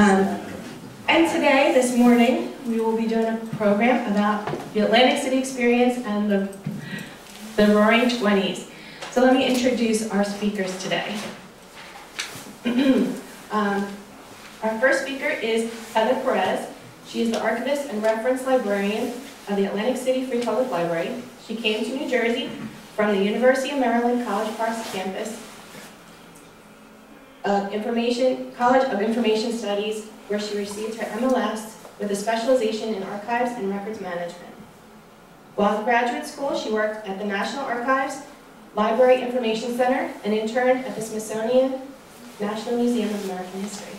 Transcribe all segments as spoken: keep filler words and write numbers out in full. Um, and today, this morning, we will be doing a program about the Atlantic City experience and the, the Roaring Twenties. So let me introduce our speakers today. um, our first speaker is Heather Perez. She is the archivist and reference librarian of the Atlantic City Free Public Library. She came to New Jersey from the University of Maryland College Park's campus of Information, College of Information Studies, where she received her M L S with a specialization in archives and records management. While in graduate school, she worked at the National Archives Library Information Center and interned at the Smithsonian National Museum of American History.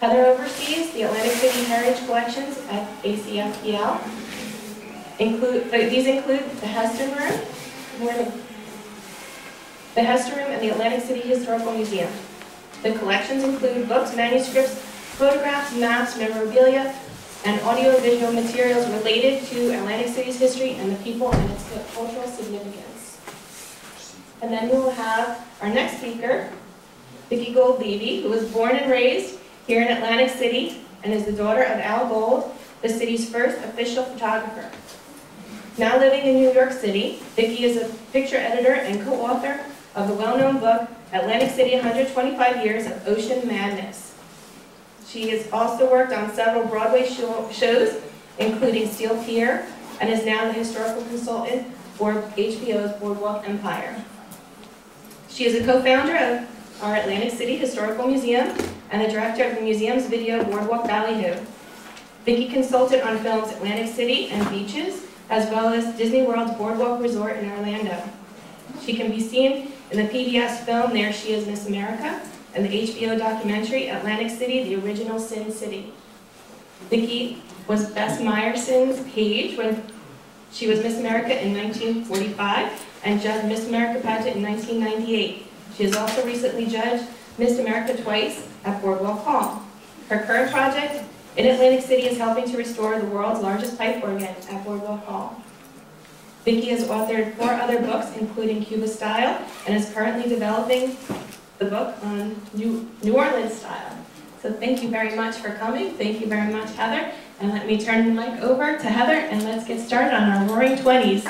Heather oversees the Atlantic City Heritage Collections at A C F P L. Include, these include the Hester Room, the Hester Room at the Atlantic City Historical Museum. The collections include books, manuscripts, photographs, maps, memorabilia, and audiovisual materials related to Atlantic City's history and the people and its cultural significance. And then we will have our next speaker, Vicki Gold Levy, who was born and raised here in Atlantic City and is the daughter of Al Gold, the city's first official photographer. Now living in New York City, Vicki is a picture editor and co-author of the well-known book, Atlantic City one hundred twenty-five years of Ocean Madness. She has also worked on several Broadway show shows, including Steel Pier, and is now the historical consultant for H B O's Boardwalk Empire. She is a co-founder of our Atlantic City Historical Museum and the director of the museum's video Boardwalk Ballyhoo. Vicki consulted on films Atlantic City and Beaches, as well as Disney World's Boardwalk Resort in Orlando. She can be seen in the P B S film There She Is, Miss America, and the H B O documentary Atlantic City, The Original Sin City. Vicki was Bess Meyerson's page when she was Miss America in nineteen forty-five and judged Miss America pageant in nineteen ninety-eight. She has also recently judged Miss America twice at Boardwalk Hall. Her current project in Atlantic City is helping to restore the world's largest pipe organ at Boardwalk Hall. Vicki has authored four other books, including Cuba Style, and is currently developing the book on New, New Orleans style. So thank you very much for coming. Thank you very much, Heather. And let me turn the mic over to Heather, and let's get started on our Roaring Twenties.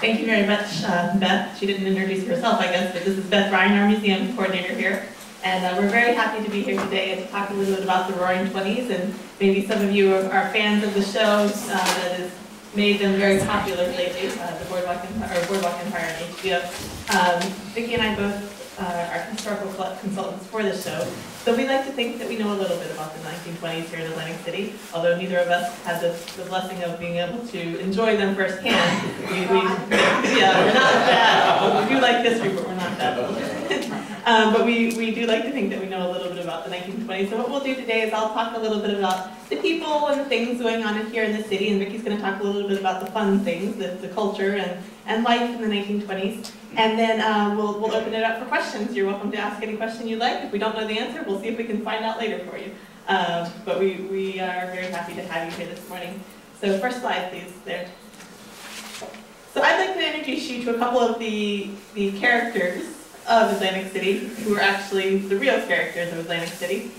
Thank you very much, uh, Beth. She didn't introduce herself, I guess, but this is Beth Ryan, our museum coordinator here. And uh, we're very happy to be here today and to talk a little bit about the Roaring Twenties. And maybe some of you are, are fans of the show uh, that has made them very popular lately, uh, the Boardwalk Empire, or Boardwalk Empire on H B O. Um, Vicki and I both uh, are historical consultants for the show. So we like to think that we know a little bit about the nineteen twenties here in Atlantic City, although neither of us had the, the blessing of being able to enjoy them firsthand. We, we, yeah, we're not bad. We do like history, but we're not bad. um, but we, we do like to think that we know a little bit about the nineteen twenties. So what we'll do today is I'll talk a little bit about the people and the things going on in here in the city, and Vicki's going to talk a little bit about the fun things, the, the culture and, and life in the nineteen twenties. And then uh, we'll, we'll open it up for questions. You're welcome to ask any question you like. If we don't know the answer, we'll see if we can find out later for you. Um, but we, we are very happy to have you here this morning. So first slide, please, there. So I'd like to introduce you to a couple of the, the characters of Atlantic City, who are actually the real characters of Atlantic City.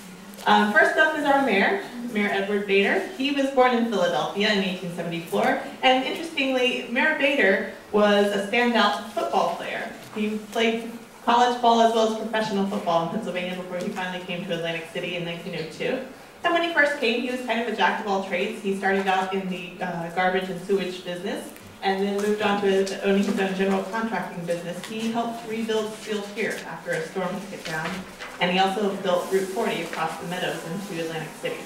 Um, first up is our mayor, Mayor Edward Bader. He was born in Philadelphia in eighteen seventy-four, and interestingly, Mayor Bader was a standout football player. He played college ball as well as professional football in Pennsylvania before he finally came to Atlantic City in nineteen oh two. And when he first came, he was kind of a jack of all trades. He started out in the uh, garbage and sewage business, and then moved on to owning his own general contracting business. He helped rebuild Steel Pier after a storm hit down, and he also built Route forty across the meadows into Atlantic City.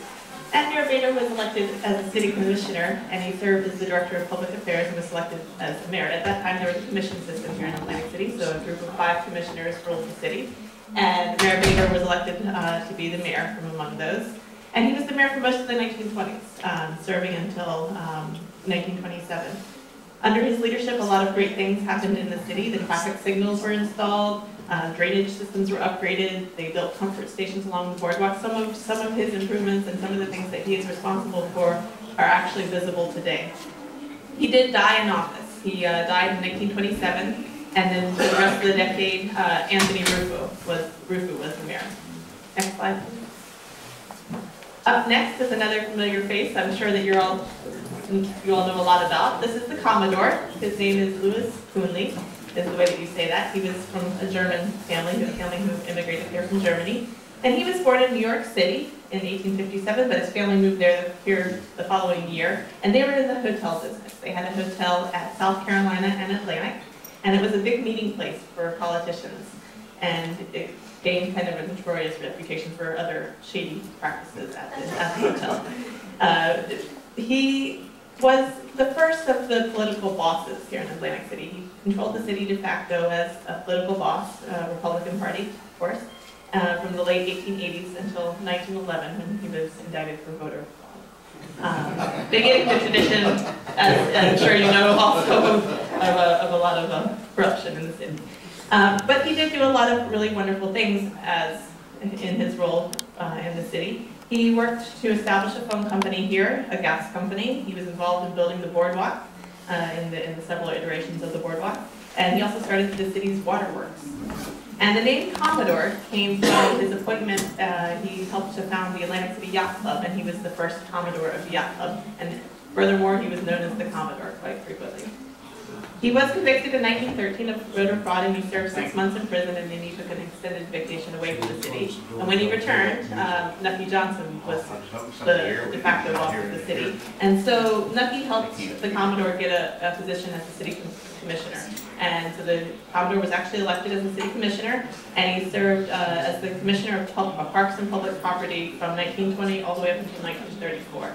And Mayor Bader was elected as a city commissioner, and he served as the director of public affairs and was selected as the mayor. At that time, there was a commission system here in Atlantic City, so a group of five commissioners ruled the city, and Mayor Bader was elected uh, to be the mayor from among those. And he was the mayor for most of the nineteen twenties, um, serving until um, nineteen twenty-seven. Under his leadership, a lot of great things happened in the city. The traffic signals were installed, uh, drainage systems were upgraded, they built comfort stations along the boardwalk. Some of, some of his improvements and some of the things that he is responsible for are actually visible today. He did die in office. He uh, died in nineteen twenty-seven, And then for the rest of the decade, uh, Anthony Rufo was, Rufo was the mayor. Next slide, please. Up next is another familiar face I'm sure that you're all, you all know a lot about. This is the Commodore. His name is Louis Kuehnle, is the way that you say that. He was from a German family, a family who immigrated here from Germany. And he was born in New York City in eighteen fifty-seven, but his family moved there here the following year. And they were in the hotel business. They had a hotel at South Carolina and Atlantic. And it was a big meeting place for politicians, and it gained kind of a notorious reputation for other shady practices at the, at the hotel. Uh, he was the first of the political bosses here in Atlantic City. He controlled the city de facto as a political boss, uh, Republican Party, of course, uh, from the late eighteen eighties until nineteen eleven, when he was indicted for voter fraud. Um, they get into tradition, as I'm sure you know, also of, of, a, of a lot of um, corruption in the city. Um, but he did do a lot of really wonderful things as in his role uh, in the city. He worked to establish a phone company here, a gas company. He was involved in building the boardwalk uh, in, the, in the several iterations of the boardwalk. And he also started the city's waterworks. And the name Commodore came from his appointment. Uh, he helped to found the Atlantic City Yacht Club, and he was the first Commodore of the Yacht Club. And furthermore, he was known as the Commodore quite frequently. He was convicted in nineteen thirteen of voter fraud, and he served six months in prison, and then he took an extended vacation away from the city. And when he returned, uh, Nucky Johnson was the de facto boss of the city. And so Nucky helped the Commodore get a, a position as the city commissioner. And so the Commodore was actually elected as the city commissioner, and he served uh, as the commissioner of parks and public property from nineteen twenty all the way up until nineteen thirty-four.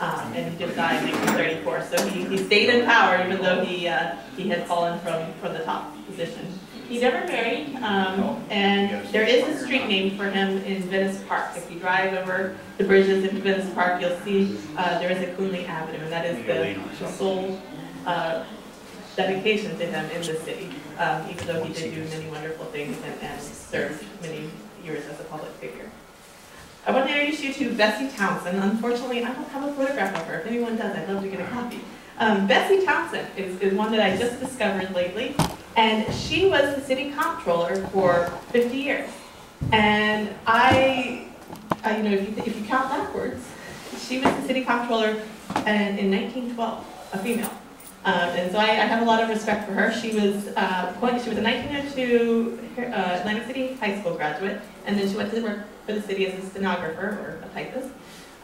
Um, and he did die in nineteen thirty-four, so he, he stayed in power even though he uh, he had fallen from, from the top position. He never married, um, and there is a street named for him in Venice Park. If you drive over the bridges into Venice Park, you'll see uh, there is a Kuehnle Avenue, and that is the, the sole uh, dedication to him in the city, um, even though he did do many wonderful things and, and served many years as a public figure. I want to introduce you to Bessie Townsend. Unfortunately, I don't have a photograph of her. If anyone does, I'd love to get a copy. Um, Bessie Townsend is, is one that I just discovered lately, and she was the city comptroller for fifty years. And I, I you know, if you, if you count backwards, she was the city comptroller and, in nineteen twelve, a female. Um, and so I, I have a lot of respect for her. She was uh, going, she was a nineteen oh two uh, Atlantic City High School graduate, and then she went to work for the city as a stenographer or a typist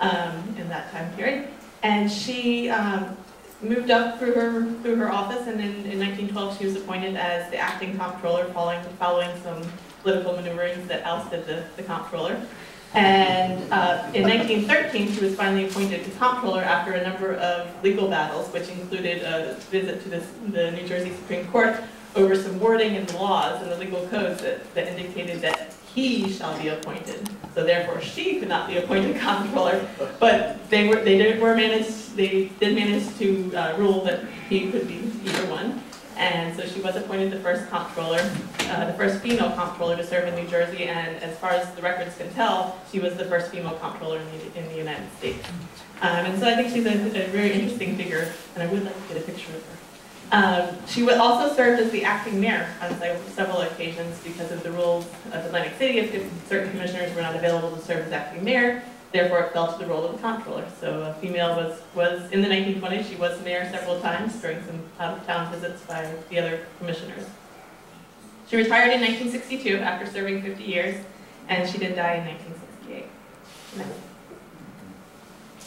um, in that time period. And she um, moved up through her through her office, and then in nineteen twelve she was appointed as the acting comptroller, following following some political maneuverings that ousted the, the comptroller. And uh, in nineteen thirteen, she was finally appointed to comptroller after a number of legal battles, which included a visit to this, the New Jersey Supreme Court over some wording in the laws and the legal codes that, that indicated that he shall be appointed. So therefore, she could not be appointed comptroller. But they were they did were managed they did manage to uh, rule that he could be either one. And so she was appointed the first comptroller, uh, the first female comptroller to serve in New Jersey, and as far as the records can tell, she was the first female comptroller in the, in the United States. Um, and so I think she's a, a very interesting figure, and I would like to get a picture of her. Um, she also served as the acting mayor on several occasions because of the rules of Atlantic City. If certain commissioners were not available to serve as acting mayor, therefore it fell to the role of the comptroller. So a female was, was in the nineteen twenties, she was mayor several times during some out-of-town visits by the other commissioners. She retired in nineteen sixty-two after serving fifty years, and she did die in nineteen sixty-eight.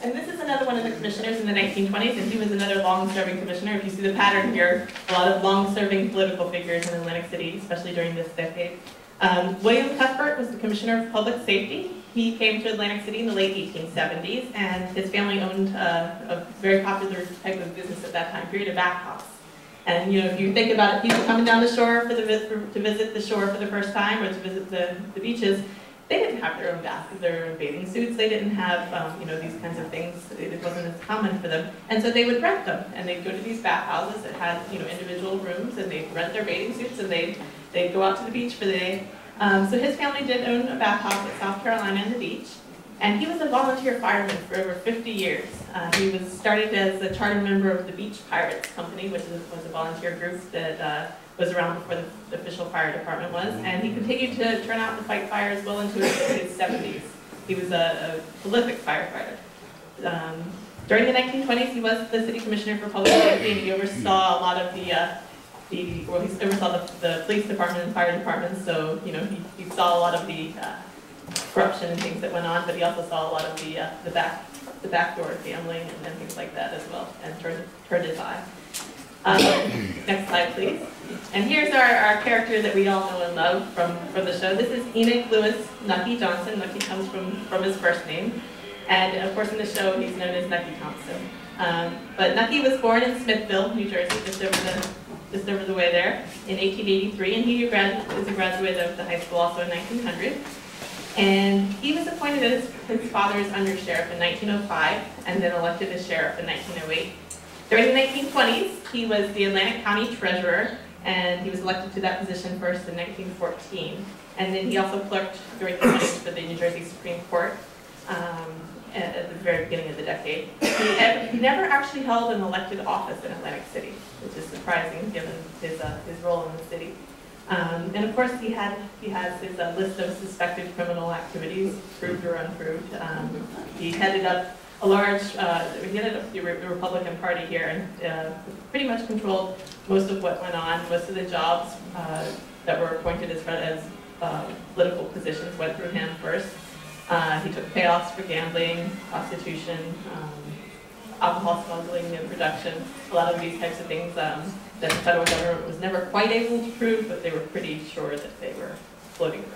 And this is another one of the commissioners in the nineteen twenties, and he was another long-serving commissioner. If you see the pattern here, a lot of long-serving political figures in Atlantic City, especially during this decade. Um, William Cuthbert was the commissioner of public safety. He came to Atlantic City in the late eighteen seventies, and his family owned uh, a very popular type of business at that time period, a bathhouse. And you know, if you think about it, people coming down the shore for the for, to visit the shore for the first time or to visit the, the beaches, they didn't have their own bath, their own bathing suits. They didn't have um, you know these kinds of things. It wasn't as common for them, and so they would rent them. And they'd go to these bathhouses that had you know individual rooms, and they'd rent their bathing suits, and they they'd go out to the beach for the day. Um, so his family did own a bathhouse at South Carolina and the Beach, and he was a volunteer fireman for over fifty years. Uh, he was started as a charter member of the Beach Pirates Company, which is, was a volunteer group that uh, was around before the official fire department was, and he continued to turn out and fight fires well into his seventies. He was a, a prolific firefighter. Um, during the nineteen twenties, he was the city commissioner for public safety, and he oversaw a lot of the, uh, the well, he oversaw the, the police department and fire departments, so, you know, he, he saw a lot of the uh, corruption and things that went on, but he also saw a lot of the, uh, the, back, the backdoor gambling and, and things like that as well, and turned, turned his eye. Um, next slide, please. And here's our, our character that we all know and love from, from the show. This is Enoch Louis Nucky Johnson. Nucky comes from, from his first name. And of course in the show he's known as Nucky Thompson. Um, but Nucky was born in Smithville, New Jersey, just over the, just over the way there, in eighteen eighty-three. And he was a graduate of the high school also in nineteen hundred. And he was appointed as his father's undersheriff in nineteen oh five and then elected as sheriff in nineteen oh eight. During the nineteen twenties, he was the Atlantic County Treasurer, and he was elected to that position first in nineteen fourteen. And then he also clerked during the twenties for the New Jersey Supreme Court um, at the very beginning of the decade. He never actually held an elected office in Atlantic City, which is surprising given his, uh, his role in the city. Um, and of course, he had he has his uh, list of suspected criminal activities, proved or unproved. Um, he headed up a large, uh, he ended up the Republican Party here and uh, pretty much controlled most of what went on. Most of the jobs uh, that were appointed as, as uh, political positions went through him first. Uh, he took payoffs for gambling, prostitution, um, alcohol smuggling and production, a lot of these types of things um, that the federal government was never quite able to prove, but they were pretty sure that they were floating around.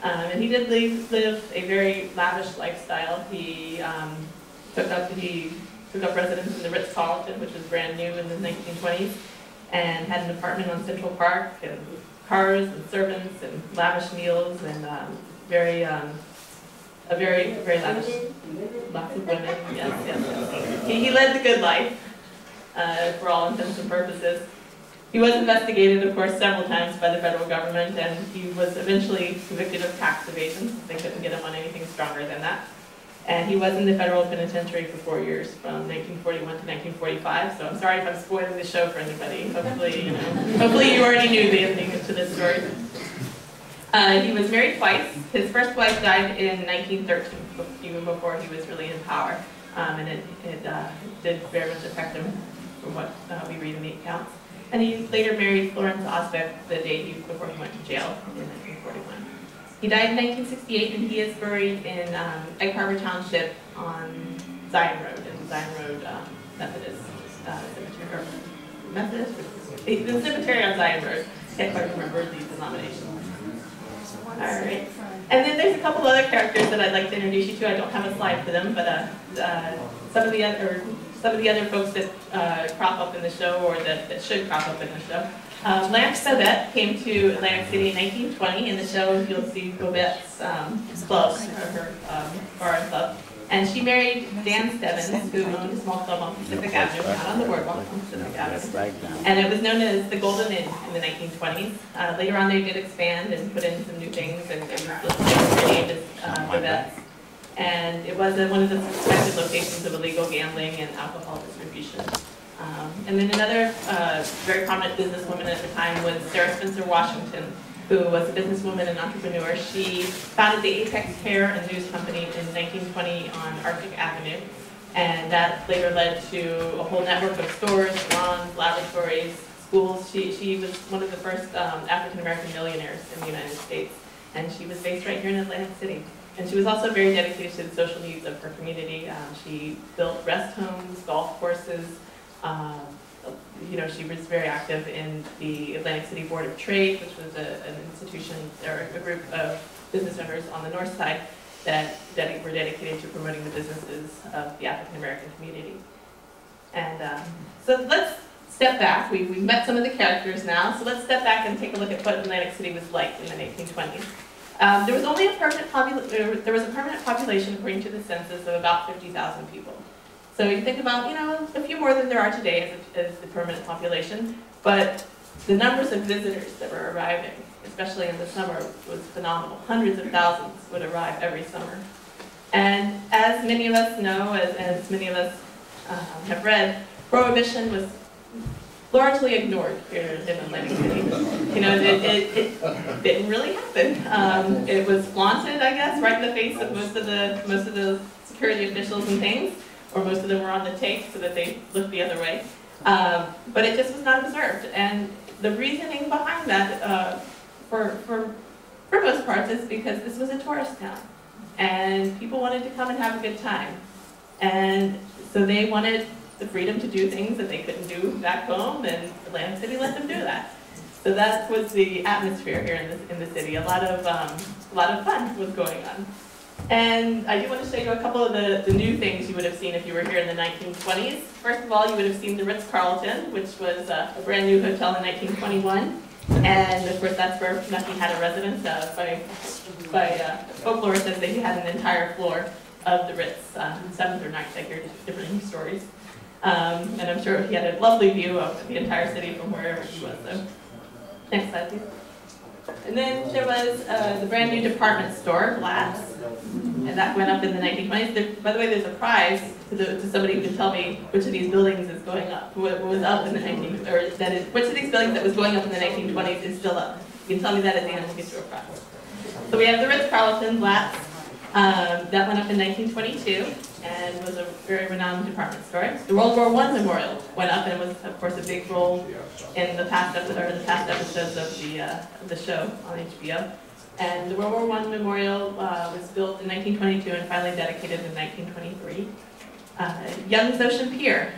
Um, and he did live, live a very lavish lifestyle. He um, took up he took up residence in the Ritz-Carlton, which was brand new in the nineteen twenties, and had an apartment on Central Park, and cars and servants and lavish meals and um, very um, a very very lavish lots of women. Yes, yes, yes. He, he led the good life uh, for all intents and purposes. He was investigated, of course, several times by the federal government, and he was eventually convicted of tax evasion. They couldn't get him on anything stronger than that. And he was in the federal penitentiary for four years, from nineteen forty-one to nineteen forty-five. So I'm sorry if I'm spoiling the show for anybody. Hopefully, you know, hopefully you already knew the ending to this story. Uh, he was married twice. His first wife died in nineteen thirteen, even before he was really in power, um, and it, it uh, did very much affect him, from what uh, we read in the accounts. And he later married Florence Osbeck the day he, before he went to jail in nineteen forty-one. He died in nineteen sixty-eight, and he is buried in um, Egg Harbor Township on Zion Road, in the Zion Road um, Methodist uh, Cemetery, or Methodist? The cemetery on Zion Road. I can't quite remember the denomination. All right. And then there's a couple other characters that I'd like to introduce you to. I don't have a slide for them, but uh, uh, some of the other... Some of the other folks that uh, crop up in the show, or that, that should crop up in the show. Um, Blanche Bobette came to Atlantic City in nineteen twenty. In the show, you'll see Bobette's um, club, or her um, bar and club. And she married Dan Stebbins, who owned a small club on Pacific Avenue, not on the boardwalk, on Pacific Avenue. And it was known as the Golden Inn in the nineteen twenties. Uh, later on, they did expand and put in some new things, and it was renamed as uh, Bobette's. And it was a, one of the suspected locations of illegal gambling and alcohol distribution. Um, and then another uh, very prominent businesswoman at the time was Sarah Spencer Washington, who was a businesswoman and entrepreneur. She founded the Apex Hair and News Company in nineteen twenty on Arctic Avenue. And that later led to a whole network of stores, salons, laboratories, schools. She, she was one of the first um, African-American millionaires in the United States. And she was based right here in Atlantic City. And she was also very dedicated to the social needs of her community. Um, she built rest homes, golf courses. Um, you know, she was very active in the Atlantic City Board of Trade, which was a, an institution or a group of business owners on the north side that, that were dedicated to promoting the businesses of the African American community. And um, so let's step back. We, we've met some of the characters now, so let's step back and take a look at what Atlantic City was like in the nineteen twenties. Um, there was only a permanent population. There was a permanent population, according to the census, of about fifty thousand people. So you think about, you know, a few more than there are today as, a, as the permanent population. But the numbers of visitors that were arriving, especially in the summer, was phenomenal. Hundreds of thousands would arrive every summer. And as many of us know, as, as many of us uh, have read, Prohibition was largely ignored here in Atlantic City. You know, it, it, it didn't really happen. Um, it was flaunted, I guess, right in the face of most of the most of the security officials and things, or most of them were on the take so that they looked the other way. Uh, but it just was not observed, and the reasoning behind that, uh, for for for most parts, is because this was a tourist town, and people wanted to come and have a good time, and so they wanted the freedom to do things that they couldn't do back home, and Atlantic City let them do that. So that was the atmosphere here in the in the city. A lot of um, a lot of fun was going on. And I do want to show you a couple of the, the new things you would have seen if you were here in the nineteen twenties. First of all, you would have seen the Ritz-Carlton, which was a, a brand new hotel in nineteen twenty-one. And of course, that's where Nucky had a residence. Uh, by by uh, folklore says that he had an entire floor of the Ritz, uh, seventh or ninth, I hear different stories. Um, and I'm sure he had a lovely view of the entire city from wherever he was. So, next slide, please. And then there was uh, the brand new department store, LATS, and that went up in the nineteen twenties. There, by the way, there's a prize to, the, to somebody who can tell me which of these buildings is going up, what was up in the nineteen twenties, or that is, which of these buildings that was going up in the nineteen twenties is still up. You can tell me that at the end, we'll get you a prize. So we have the Ritz-Carlton, LATS, um, that went up in nineteen twenty-two and was a very renowned department store. The World War One Memorial went up and was, of course, a big role in the past episode, or the past episodes of the uh, the show on H B O. And the World War One Memorial uh, was built in nineteen twenty-two and finally dedicated in nineteen twenty-three. Uh, Young's Ocean Pier,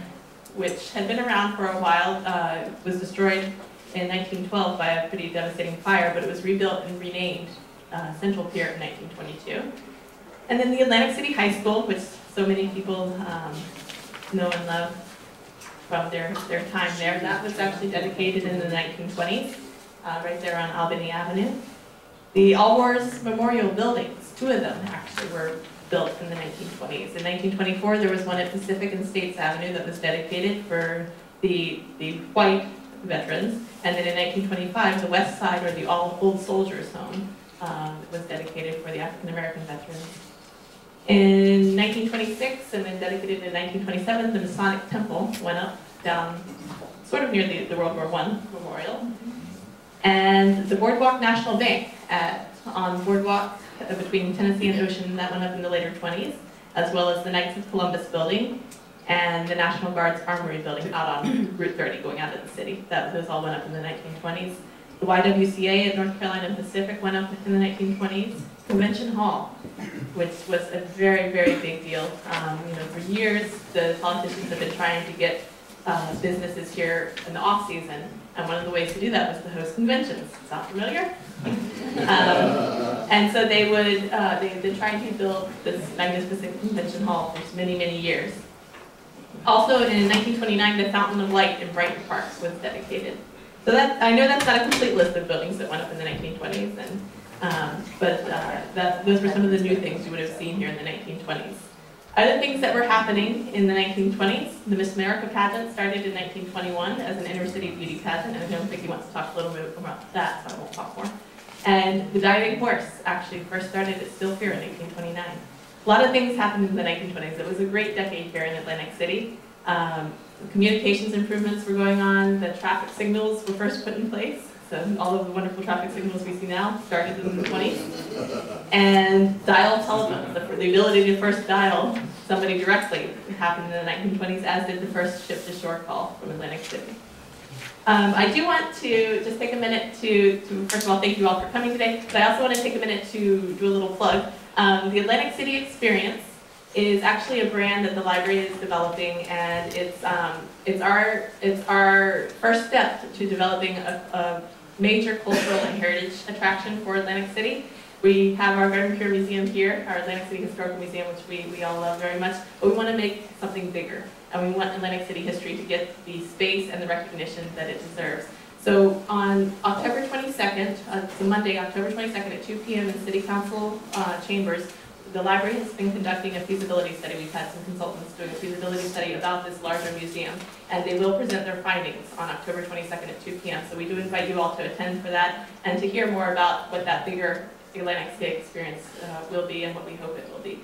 which had been around for a while, uh, was destroyed in nineteen twelve by a pretty devastating fire, but it was rebuilt and renamed uh, Central Pier in nineteen twenty-two. And then the Atlantic City High School, which so many people um, know and love from their, their time there. That was actually dedicated in the nineteen twenties, uh, right there on Albany Avenue. The All Wars Memorial buildings, two of them actually were built in the nineteen twenties. In nineteen twenty-four, there was one at Pacific and States Avenue that was dedicated for the, the white veterans. And then in nineteen twenty-five, the West Side, or the All Old Soldiers Home, um, was dedicated for the African-American veterans. In nineteen twenty-six, and then dedicated in nineteen twenty-seven, the Masonic Temple went up down sort of near the, the World War One Memorial. And the Boardwalk National Bank at, on Boardwalk uh, between Tennessee and Ocean, that went up in the later twenties, as well as the Knights of Columbus building and the National Guard's Armory building out on Route thirty going out of the city. That, those all went up in the nineteen twenties. The Y W C A at North Carolina Pacific went up in the nineteen twenties. Convention Hall, which was a very, very big deal. Um, you know, for years, the politicians have been trying to get uh, businesses here in the off season, and one of the ways to do that was to host conventions. Sound familiar? um, and so they would, uh, they've been trying to build this magnificent convention hall for many, many years. Also, in nineteen twenty-nine, the Fountain of Light in Brighton Park was dedicated. So that, I know that's not a complete list of buildings that went up in the nineteen twenties, and, um, but uh, that, those were some of the new things you would have seen here in the nineteen twenties. Other things that were happening in the nineteen twenties, the Miss America pageant started in nineteen twenty-one as an inner city beauty pageant, and I know Vicki wants to talk a little bit about that, so I won't talk more. And the diving horse actually first started at Steel Pier in nineteen twenty-nine. A lot of things happened in the nineteen twenties. It was a great decade here in Atlantic City. Um, communications improvements were going on. The traffic signals were first put in place. So all of the wonderful traffic signals we see now started in the twenties. And dial telephones, the, the ability to first dial somebody directly, happened in the nineteen twenties, as did the first ship-to-shore call from Atlantic City. Um, I do want to just take a minute to, to, first of all, thank you all for coming today, but I also want to take a minute to do a little plug. Um, the Atlantic City Experience is actually a brand that the library is developing, and it's, um, it's, our, it's our first step to developing a, a major cultural and heritage attraction for Atlantic City. We have our Garden Pier Museum here, our Atlantic City Historical Museum, which we, we all love very much, but we want to make something bigger, and we want Atlantic City history to get the space and the recognition that it deserves. So on October twenty-second, uh, so Monday, October twenty-second at two P M in City Council uh, Chambers, the library has been conducting a feasibility study. We've had some consultants doing a feasibility study about this larger museum, and they will present their findings on October twenty-second at two P M So we do invite you all to attend for that and to hear more about what that bigger Atlantic City experience uh, will be and what we hope it will be.